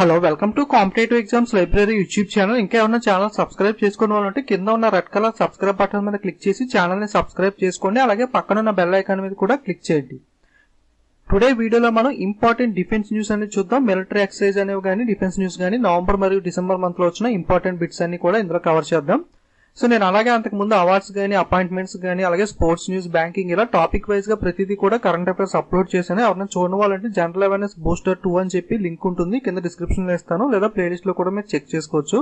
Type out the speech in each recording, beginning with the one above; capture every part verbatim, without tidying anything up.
Hello welcome to competitive exams library YouTube channel. ఇంకా ఏమైనా channel subscribe చేసుకోవడం వల్ల అంటే కింద ఉన్న రెడ్ కలర్ సబ్స్క్రైబ్ బటన్ మీద క్లిక్ చేసి ఛానల్ని సబ్స్క్రైబ్ చేసుకోండి. అలాగే పక్కన ఉన్న బెల్ ఐకాన్ మీద కూడా క్లిక్ చేయండి. టుడే వీడియోలో మనం ఇంపార్టెంట్ డిఫెన్స్ న్యూస్ అనేది చూద్దాం. మిలిటరీ ఎక్సర్సైజ్ అనేవి కానీ డిఫెన్స్ న్యూస్ కానీ నవంబర్ మరియు డిసెంబర్ మంత్లో వచ్చిన ఇంపార్టెంట్ బిట్స్ అన్ని కూడా ఇందులో కవర్ చేద్దాం. సో నేను అలాగే అంతకుముందు అవార్డ్స్ కానీ అపాయింట్మెంట్స్ కానీ అలాగే స్పోర్ట్స్ న్యూస్, బ్యాంకింగ్ ఇలా టాపిక్ వైజ్ గా ప్రతిదీ కూడా కరెంట్ అఫైర్స్ అప్లోడ్ చేశాను. ఎవరైనా చూడని వాళ్ళంటే జనరల్ అవేర్నెస్ బూస్టర్ టూ అని చెప్పి లింక్ ఉంటుంది, కింద డిస్క్రిప్షన్ లో ఇస్తాను, లేదా ప్లేలిస్ట్ లో కూడా మీరు చెక్ చేసుకోవచ్చు.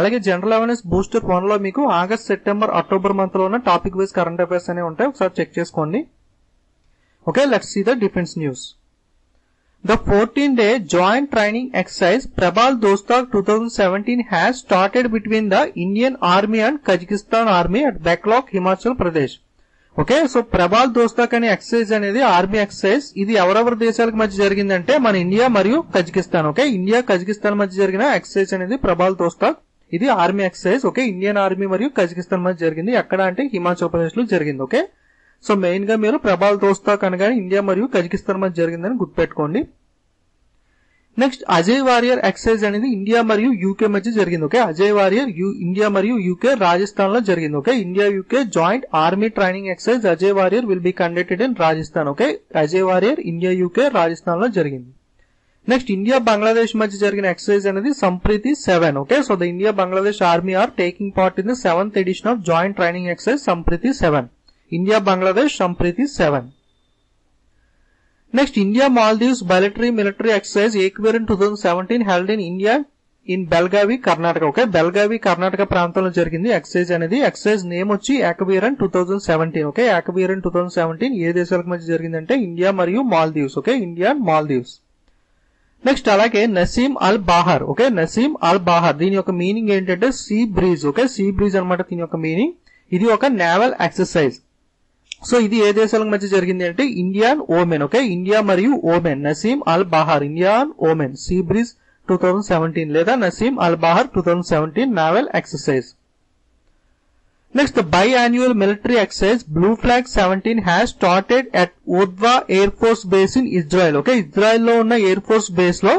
అలాగే జనరల్ అవేర్నెస్ బూస్టర్ వన్ లో మీకు ఆగస్ట్, సెప్టెంబర్, అక్టోబర్ మంత్ లో ఉన్న టాపిక్ వైజ్ కరెంట్ అఫైర్స్ అనేవి ఉంటాయి, ఒకసారి చెక్ చేసుకోండి. Okay, let's see the defence news. The fourteen day joint training exercise Prabal Dostyk twenty seventeen has started between the Indian Army and Kazakhstan Army at Baklok, Himachal Pradesh. Okay, so Prabal Dostyk అనే exercise అనేది army exercise. ఇది ఎవరెవరి దేశాలకు మధ్య జరిగిందంటే మన India మరియు Kazakhstan. Okay, India Kazakhstan మధ్య జరిగిన ఎక్సర్సైజ్ అనేది Prabal Dostyk. ఇది army exercise. Okay, Indian army మరియు కజకిస్తాన్ మధ్య జరిగింది. ఎక్కడ అంటే హిమాచల్ ప్రదేశ్ లో జరిగింది. ఓకే, సో మెయిన్ గా మీరు Prabal Dostyk అనగానే ఇండియా మరియు కజకిస్తాన్ మధ్య జరిగిందని గుర్తుపెట్టుకోండి. నెక్స్ట్ అజయ్ వారియర్ ఎక్సర్సైజ్ అనేది ఇండియా మరియు యూకే మధ్య జరిగింది. ఓకే, అజయ్ వారియర్ ఇండియా మరియు యూకే రాజస్థాన్ లో జరిగింది. Okay, India UK joint army training exercise Ajay warrior will be conducted in Rajasthan. Okay, Ajay warrior India UK Rajasthan లో జరిగింది. నెక్స్ట్ ఇండియా బంగ్లాదేశ్ మధ్య జరిగిన ఎక్సర్సైజ్ అనేది Sampriti seven. Okay, so the India Bangladesh army are taking part in the seventh edition of joint training exercise Sampriti seven. India Bangladesh Sampriti seven. Next India Maldives bilateral military exercise Ekuverin two thousand seventeen held in India in Belagavi, Karnataka. Okay, Belagavi Karnataka ప్రాంతంలో జరిగింది exercise అనేది. Exercise name వచ్చి Ekuverin two thousand seventeen. Okay, Ekuverin two thousand seventeen ఏ దేశాలకు మధ్య జరిగిందంటే India మరియు Maldives. Okay, India and Maldives. Next అలాగే Naseem Al Bahar. Okay, Naseem Al Bahar దీని యొక్క మీనింగ్ ఏంటంటే sea breeze. Okay, sea breeze అనమాట దీని యొక్క మీనింగ్. ఇది ఒక నేవల్ ఎక్సర్సైజ్. సో ఇది ఏ దేశాల మధ్య జరిగింది అంటే India and Oman. Okay, India మరియు Oman. Naseem Al Bahr India and Oman sea breeze two thousand seventeen లేదా Naseem Al Bahr two thousand seventeen naval exercise. Next biannual military exercise Blue Flag seventeen has started at Uvda air force base in Israel. Okay, Israel లో ఉన్న air force base లో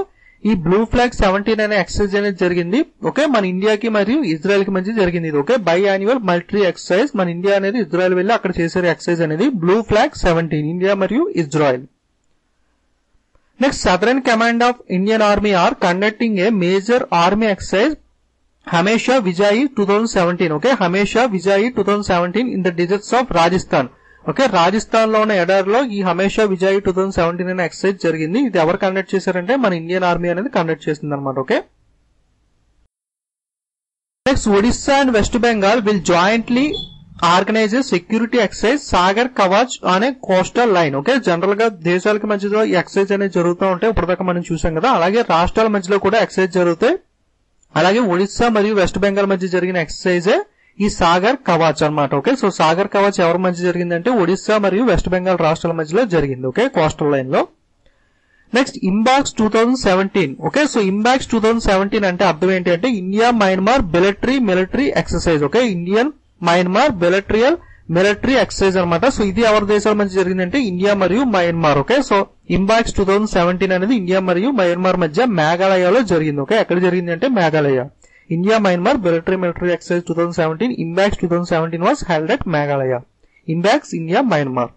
ఈ Blue Flag seventeen అనే exercise అనేది జరిగింది. Okay, మన ఇండియాకి మరియు ఇజ్రాయెల్ కి మధ్య జరిగింది ఇది. Okay, biannual military exercise. మన ఇండియా అనేది ఇజ్రాయెల్ వెళ్ళి అక్కడ చేసే ఎక్సర్సైజ్ అనేది బ్లూ ఫ్లాగ్ సెవెంటీన్ ఇండియా మరియు Israel. Next southern command of Indian army are conducting a major army exercise Hamesha Vijayee two thousand seventeen. Okay, Hamesha Vijayee two thousand seventeen in the deserts of Rajasthan. Okay, Rajasthan లో ఉన్న ఎడారిలో ఈ Hamesha Vijay two thousand seventeen అనే exercise జరిగింది. ఇది ఎవరు conduct చేశారంటే మన ఇండియన్ ఆర్మీ అనేది కండక్ట్ చేసింది అనమాట. Okay, next Odisha and West Bengal will jointly organise security exercise Sagar Kavach అనే కోస్టల్ లైన్. ఓకే, జనరల్ గా దేశాలకు మధ్యలో ఈ ఎక్సర్సైజ్ అనేది జరుగుతూ ఉంటాయి, ఇప్పటిదాకా మనం చూసాం కదా. అలాగే రాష్ట్రాల మధ్యలో కూడా ఎక్సర్సైజ్ జరుగుతాయి. అలాగే ఒడిస్సా మరియు వెస్ట్ బెంగాల్ మధ్య జరిగిన ఎక్సర్సైజ్ ఈ సాగర్ కవచ్ అనమాట. ఓకే, సో సాగర్ కవచ్ ఎవరి మధ్య జరిగిందంటే ఒడిస్సా మరియు వెస్ట్ బెంగాల్ రాష్ట్రాల మధ్యలో జరిగింది. ఓకే, కోస్టల్ లైన్ లో. Next IMBEX two thousand seventeen. Okay, so IMBEX two thousand seventeen అంటే అర్థం ఏంటి అంటే India Myanmar bilateral military exercise. Okay, Indian Myanmar bilateral military exercise అనమాట. సో ఇది ఎవరి దేశాల మధ్య జరిగిందంటే ఇండియా మరియు Myanmar. Okay, so IMBEX two thousand seventeen అనేది ఇండియా మరియు మయన్మార్ మధ్య మేఘాలయలో జరిగింది. ఓకే, ఎక్కడ జరిగింది అంటే Meghalaya. India Myanmar bilateral military exercise two thousand seventeen ఇంబాక్స్ two thousand seventeen was held at Meghalaya. IMBEX India Myanmar.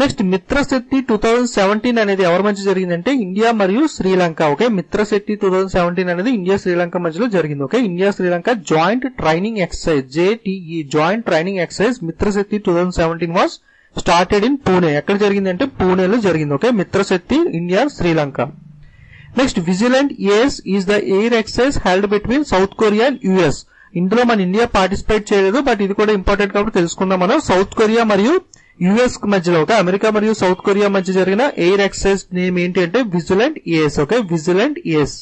Next Mitrashakti two thousand seventeen అనేది ఎవరి మధ్య జరిగిందంటే ఇండియా మరియు Sri Lanka. Okay, Mitrashakti two thousand seventeen అనేది ఇండియా శ్రీలంక మధ్యలో జరిగింది. Okay, India Sri Lanka joint training exercise JTE joint training exercise Mitrashakti two thousand seventeen was started in Pune. ఎక్కడ జరిగిందంటే పూణేలో జరిగింది. Okay, Mitra Shakti India Sri Lanka. Next vigilant ace is the air exercise held between south Korea and US. ఇందులో మన India participate చేయలేదు, but ఇది కూడా important కాబట్టి తెలుసుకుందాం మనం. సౌత్ కొరియా మరియు యుఎస్ మధ్యలో ఒక అమెరికా మరియు సౌత్ కొరియా మధ్య జరిగిన ఎయిర్ ఎక్సర్సైజ్ నేమ్ ఏంటి అంటే Vigilant Ace. Okay, Vigilant Ace.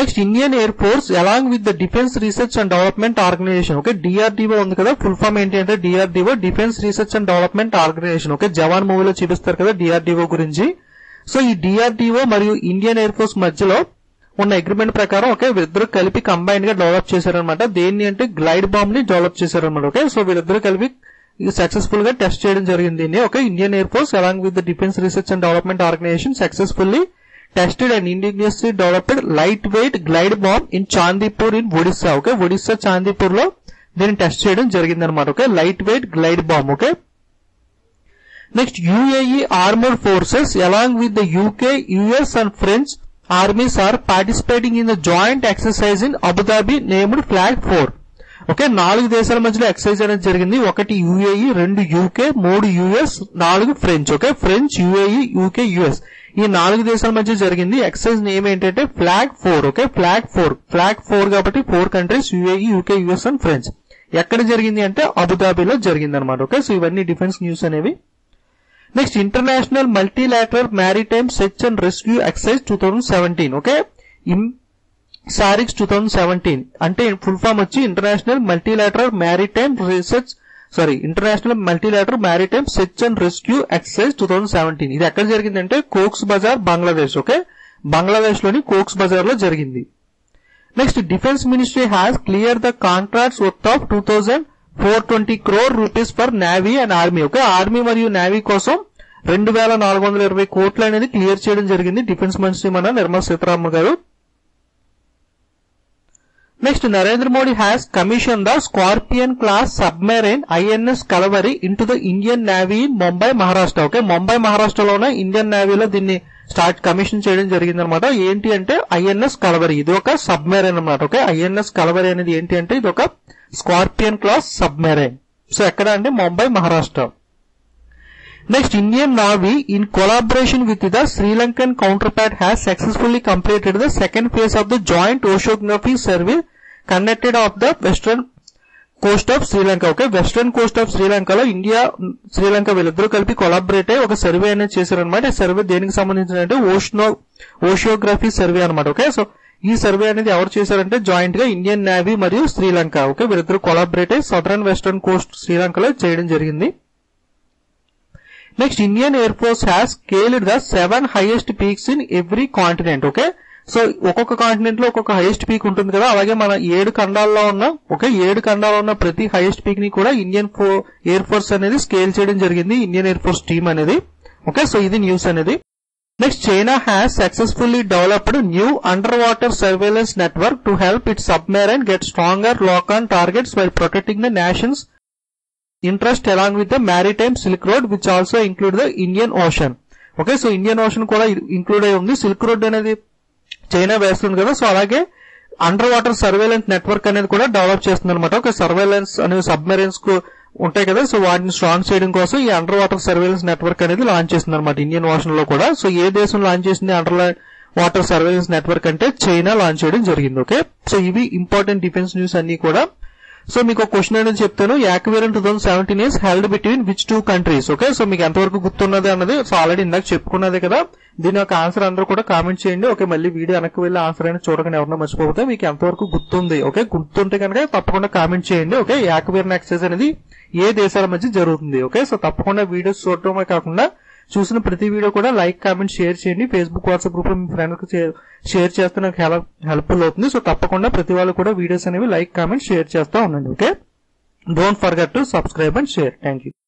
Next Indian air force along with the defence research and development organisation. Okay, DRDO ఉంది కదా, ఫుల్ ఫామ్ ఏంటి అంటే DRDO defence research and development organisation. Okay, Jawan మూవీలో చూపిస్తారు కదా DRDO గురించి. సో ఈ డిఆర్డీఓ మరియు ఇండియన్ ఎయిర్ ఫోర్స్ మధ్యలో ఉన్న అగ్రిమెంట్ ప్రకారం ఓకే వీళ్ళిద్దరు కలిపి కంబైన్ గా డెవలప్ చేశారనమాట. దేన్ని అంటే గ్లైడ్ బాంబ్ ని డెవలప్ చేశారనమాట. ఓకే, సో వీళ్ళిద్దరు కలిపి successfully test చేయడం జరిగింది. Okay, Indian Air Force along with the Defense Research and Development Organization successfully tested and indigenously developed lightweight glide bomb in Chandipur in Odisha. Okay, Odisha Chandipur లో దీన్ని test చేయడం జరిగింది అనమాట. Okay, lightweight glide bomb. Okay, next UAE armoured forces along with the UK, US and French armies are participating in the joint exercise in Abu Dhabi named Flag Four. Okay, నాలుగు దేశాల మధ్యలో exercise అనేది జరిగింది. ఒకటి UAE, రెండు UK, మూడు US, నాలుగు French. Okay, French, UAE, UK, US ఈ నాలుగు దేశాల మధ్య జరిగింది. ఎక్సర్సైజ్ నేమ్ ఏంటంటే Flag Four. Okay, Flag Four, Flag Four కాబట్టి four countries UAE, UK, US and French. ఎక్కడ జరిగింది అంటే అబుదాబిలో జరిగింది అనమాట. ఓకే, సో ఇవన్నీ డిఫెన్స్ న్యూస్ అనేవి. Next international multilateral maritime search and rescue exercise two thousand seventeen. Okay, SAREX two thousand seventeen అంటే ఫుల్ ఫామ్ వచ్చి international multilateral maritime research sorry international multilateral maritime search and rescue exercise two thousand seventeen. ఇది ఎక్కడ జరిగిందంటే Cox's Bazar, Bangladesh. Okay, Bangladesh లోని కోక్స్ బజార్ లో జరిగింది. Next defence ministry has clear the contracts worth of two thousand four twenty crore rupees for navy and army. Okay, army మరియు navy కోసం రెండు వేల నాలుగు వందల ఇరవై కోట్లు అనేది క్లియర్ చేయడం జరిగింది డిఫెన్స్ మినిస్ట్రీ మన నిర్మలా సీతారామన్ గారు. Next Narendra Modi has commission the scorpion class submarine INS Kalvari in to the Indian navy in Mumbai, Maharashtra. Okay, Mumbai మహారాష్ట్రలోనే ఇండియన్ నేవీలో దీన్ని స్టార్ట్ కమిషన్ చేయడం జరిగింది అనమాట. ఏంటి అంటే ఐఎన్ఎస్ కలవరి, ఇది ఒక సబ్మెరైన్ అనమాట. ఓకే, ఐఎన్ఎస్ కలవరి అనేది ఏంటి అంటే ఇది ఒక స్కార్పియన్ క్లాస్ సబ్మెరైన్. సో ఎక్కడ అంటే Mumbai, Maharashtra. Next Indian navy in collaboration with the Sri Lankan counter part has successfully completed the second phase of the joint oceanography survey conducted of the western coast of Sri Lanka. Okay, western coast of శ్రీలంకలో India, Sri Lanka వీళ్ళిద్దరూ కలిపి collaborate అయ్యి ఒక survey అనేది చేశారనమాట. ఈ survey దేనికి సంబంధించిన ఓషనో ఓషియోగ్రఫీ సర్వే అనమాట. ఓకే, సో ఈ సర్వే అనేది ఎవరు చేశారంటే జాయింట్ గా ఇండియన్ నేవీ మరియు శ్రీలంక. ఓకే, వీరిద్దరు కొలాబరేట్ అయ్యి సదరన్ వెస్టర్న్ కోస్ట్ శ్రీలంకలో చేయడం జరిగింది. Next Indian air force has scaled the seven highest peaks in every continent. Okay, so ఒక్కొక్క కాంటినెంట్ లో ఒక్కొక్క హైయెస్ట్ పీక్ ఉంటుంది కదా, అలాగే మన ఏడు ఖండాల్లో ఉన్న ఓకే ఏడు ఖండాల్లో ఉన్న ప్రతి హైయెస్ట్ పీక్ ని కూడా ఇండియన్ ఎయిర్ ఫోర్స్ అనేది స్కేల్ చేయడం జరిగింది, ఇండియన్ ఎయిర్ ఫోర్స్ టీమ్ అనేది. ఓకే, సో ఇది న్యూస్ అనేది. Next China has successfully developed new under water surveillance network to help it submarine get stronger lock on targets while protecting the nation's interest along with the maritime silk road which also include the Indian Ocean. Okay, so Indian Ocean కూడా include అయి ఉంది. Silk road అనేది China వేస్తుంది కదా, so అలాగే under water surveillance network అనేది కూడా develop చేస్తుంది అనమాట. ఒక సర్వేలెన్స్ అనేవి సబ్మెరైన్స్ కు ఉంటాయి కదా, సో వాటిని స్ట్రాంగ్ చేయడం కోసం ఈ అండర్ వాటర్ సర్వేలెన్స్ నెట్వర్క్ అనేది లాంచ్ చేస్తుంది అనమాట ఇండియన్ ఓషన్ లో కూడా. సో ఏ దేశం లాంచ్ చేసింది అండర్ వాటర్ సర్వేలెన్స్ నెట్వర్క్ అంటే చైనా లాంచ్ చేయడం జరిగింది. ఓకే, సో ఇవి ఇంపార్టెంట్ డిఫెన్స్ న్యూస్ అన్ని కూడా. సో మీకు ఒక క్వశ్చన్ అనేది చెప్తాను, Aquarian two thousand seventeen is held between which two countries. Okay, so మీకు ఎంతవరకు గుర్తున్నది అన్నది సో ఆల్రెడీ ఇందాక చెప్పుకున్నదే కదా. దీని యొక్క ఆన్సర్ అందరూ కూడా కామెంట్ చేయండి. ఓకే, మళ్ళీ వీడియో వెనక్కి వెళ్ళి ఆన్సర్ అనేది చూడకుండా ఎవరైనా మర్చిపోతే మీకు ఎంతవరకు గుర్తుంది. ఓకే, గుర్తుంటే కనుక తప్పకుండా కామెంట్ చేయండి. ఓకే, యాక్వేరియన్ ఎక్సర్సైజ్ అనేది ఏ దేశాల మధ్య జరుగుతుంది. ఓకే, సో తప్పకుండా వీడియోస్ చూడటమే కాకుండా చూసిన ప్రతి వీడియో కూడా లైక్, కామెంట్, షేర్ చేయండి. ఫేస్బుక్, వాట్సాప్ గ్రూప్ లో మీ ఫ్రెండ్స్కి షేర్ చేస్తే నాకు హెల్ప్ఫుల్ అవుతుంది. సో తప్పకుండా ప్రతి వాళ్ళు కూడా వీడియోస్ అనేవి లైక్, కామెంట్, షేర్ చేస్తూ ఉండండి. Okay, don't forget to subscribe and share. Thank you.